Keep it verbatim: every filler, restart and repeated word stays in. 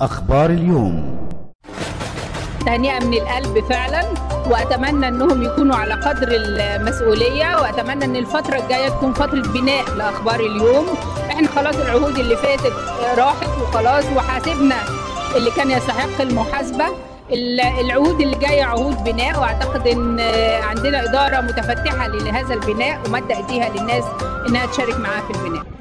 أخبار اليوم. تهنئة من القلب فعلا، وأتمنى أنهم يكونوا على قدر المسؤولية، وأتمنى أن الفترة الجاية تكون فترة بناء لأخبار اليوم. إحنا خلاص العهود اللي فاتت راحت وخلاص، وحاسبنا اللي كان يستحق المحاسبة. العهود اللي جايه عهود بناء، واعتقد ان عندنا اداره متفتحه لهذا البناء ومد ايديها للناس انها تشارك معاه في البناء.